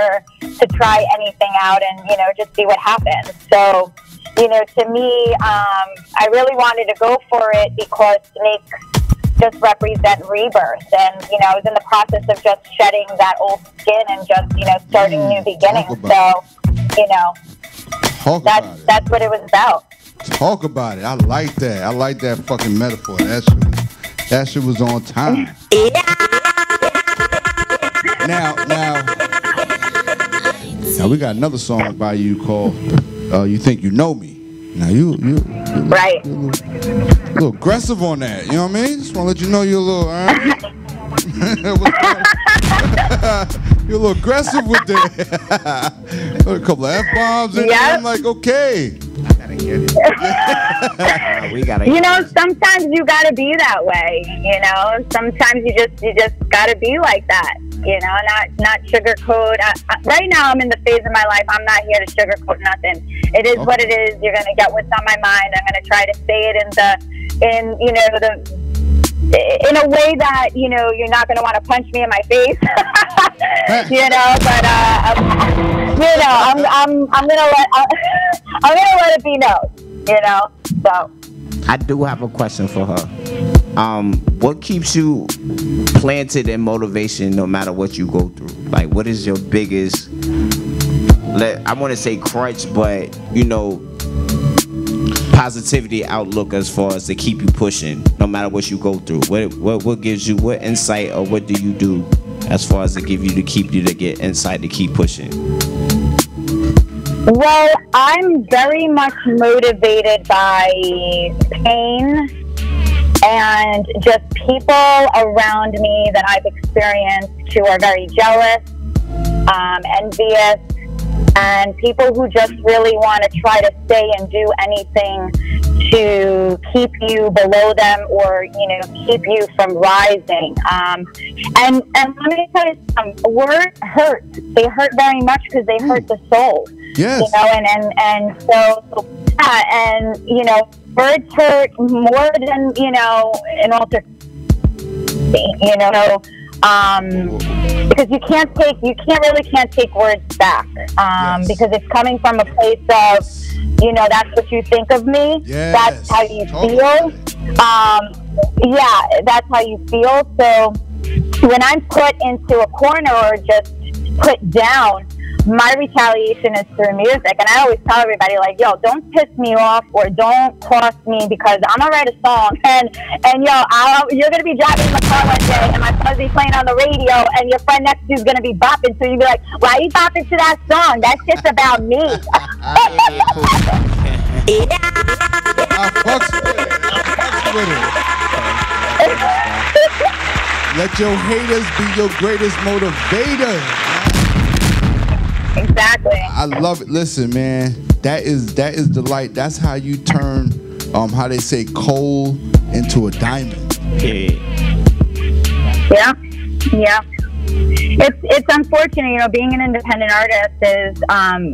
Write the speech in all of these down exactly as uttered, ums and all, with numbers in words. To try anything out and, you know, just see what happens. So, you know, to me, um, I really wanted to go for it because snakes just represent rebirth. And, you know, I was in the process of just shedding that old skin and just, you know, starting mm, new beginnings. So, you know, talk that's, about it. That's what it was about. Talk about it. I like that. I like that fucking metaphor. That shit, that shit was on time. Yeah. Now, now... Now we got another song by you called uh, "You Think You Know Me." Now you, you, you're right, little, you're little, little aggressive on that. You know what I mean? Just want to let you know you're a little, uh, you're a little aggressive with that. A couple of f bombs, and yep. I'm like, okay. I gotta get it. We gotta. You know, sometimes you gotta be that way. You know, sometimes you just you just gotta be like that. You know, not not sugarcoat. I, I, right now, I'm in the phase of my life. I'm not here to sugarcoat nothing. It is okay. What it is. You're gonna get what's on my mind. I'm gonna try to say it in the, in you know the, in a way that you know you're not gonna want to punch me in my face. You know, but uh, I'm, you know, I'm I'm I'm gonna let I'm, I'm gonna let it be known. You know, so. I do have a question for her. Um, what keeps you planted in motivation no matter what you go through? Like, what is your biggest, let, I want to say crutch, but, you know, positivity outlook as far as to keep you pushing no matter what you go through? What, what, what gives you, what insight or what do you do as far as to give you to keep you to get insight to keep pushing? Well, I'm very much motivated by pain. And just people around me that I've experienced who are very jealous, um, envious, and people who just really want to try to stay and do anything to keep you below them or, you know, keep you from rising. Um, and, and let me tell you something, words hurt. They hurt very much because they hurt the soul. Yes. You know, and, and, and so, yeah, and, you know, words hurt more than, you know, an alter, you know, um, because you can't take, you can't really can't take words back, um, yes. Because it's coming from a place of, you know, that's what you think of me, yes. That's how you feel, um, yeah, that's how you feel, so when I'm put into a corner or just put down, my retaliation is through music, and I always tell everybody, like, yo, don't piss me off or don't cross me because I'm gonna write a song, and and yo, I'll, you're gonna be driving in my car one day, and my son's be playing on the radio, and your friend next to you's gonna be bopping, so you be like, why are you bopping to that song? That shit's about me. Let your haters be your greatest motivator. Exactly. I love it. Listen, man, that is that is the light. That's how you turn, um, how they say, coal into a diamond. Yeah. Yeah. Yeah. It's it's unfortunate, you know, being an independent artist is um,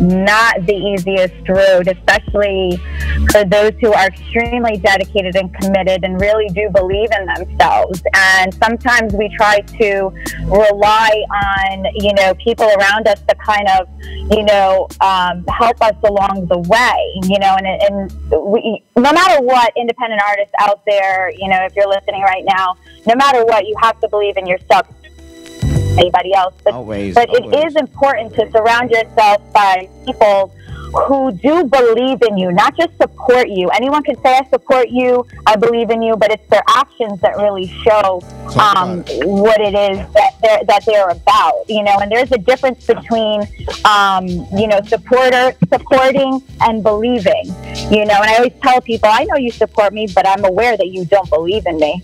not the easiest road, especially for those who are extremely dedicated and committed and really do believe in themselves. And sometimes we try to rely on, you know, people around us to kind of, you know, um, help us along the way, you know, and, and we, no matter what, independent artists out there, you know, if you're listening right now, no matter what, you have to believe in yourself. Anybody else, but, always, but always. It is important to surround yourself by people who do believe in you, not just support you. Anyone can say I support you, I believe in you, but it's their actions that really show um, what it is that they're, that they're about, you know, and there's a difference between, um, you know, supporter, supporting and believing, you know, and I always tell people, I know you support me, but I'm aware that you don't believe in me.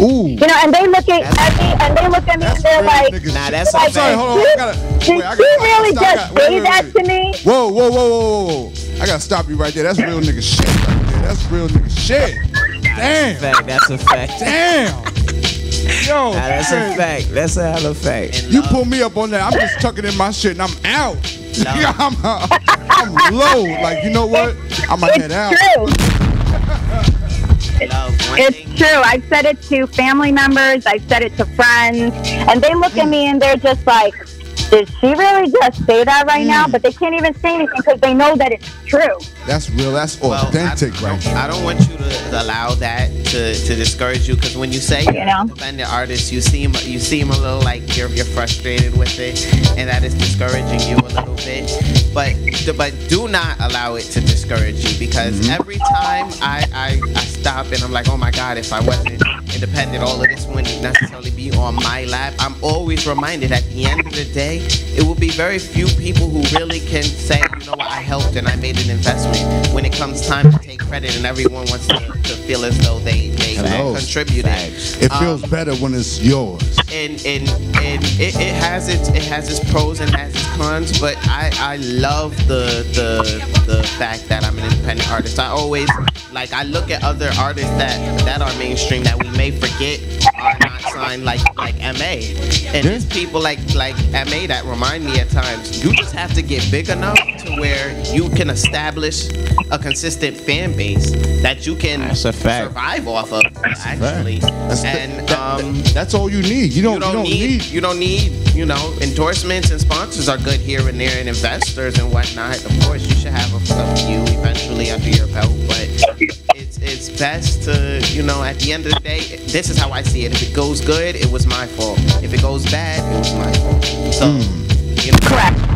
Ooh. You know, and they look at, at me, and they look at me, and they're like, "Nah, that's like, sorry, hold on, I gotta, did wait, I gotta, you really gotta, just gotta, say wait, that wait, wait, wait. to me?" Whoa, whoa, whoa, whoa, whoa! I gotta stop you right there. That's real nigga shit right there. That's real nigga shit. Damn. That's a fact. Damn. Yo, nah, that's man. a fact. That's a hell of a fact. You pull me up on that. I'm just tucking in my shit, and I'm out. No. I'm, uh, I'm low. Like you know what? I'm my head out. It's true. It's true. I've said it to family members. I've said it to friends. And they look at me and they're just like, did she really just say that right mm. now? But they can't even say anything because they know that it's true. That's real. That's authentic well, I, right now. I don't want you to, to allow that to, to discourage you, because when you say you're you know? an independent artist, you seem you seem a little like you're, you're frustrated with it, and that is discouraging you a little bit. But but do not allow it to discourage you, because mm-hmm. every time I, I, I stop and I'm like, oh my God, if I wasn't independent, all of this wouldn't necessarily be on my lap. I'm always reminded at the end of the day, it will be very few people who really can say, you know what, I helped and I made an investment, when it comes time to take credit and everyone wants to, to feel as though they, they contributed. It feels um, better when it's yours. And, and, and it, it has its it has its pros and has its cons, but I, I love the, the the fact that I'm an independent artist. I always, like, I look at other artists that, that are mainstream that we may forget are not signed, like like M A. And there's people like like M A that remind me at times, you just have to get big enough to where you can establish a consistent fan base that you can that's a fact. survive off of, that's actually. That's, and the, um, that, that's all you need. You don't, you don't, you don't need, need you don't need you know, endorsements and sponsors are good here and there, and investors and whatnot. Of course, you should have a, a few eventually under your belt, but it's it's best to, you know, at the end of the day, this is how I see it. If it goes good, it was my fault. If it goes bad, it was my fault. So, mm. you know, correct.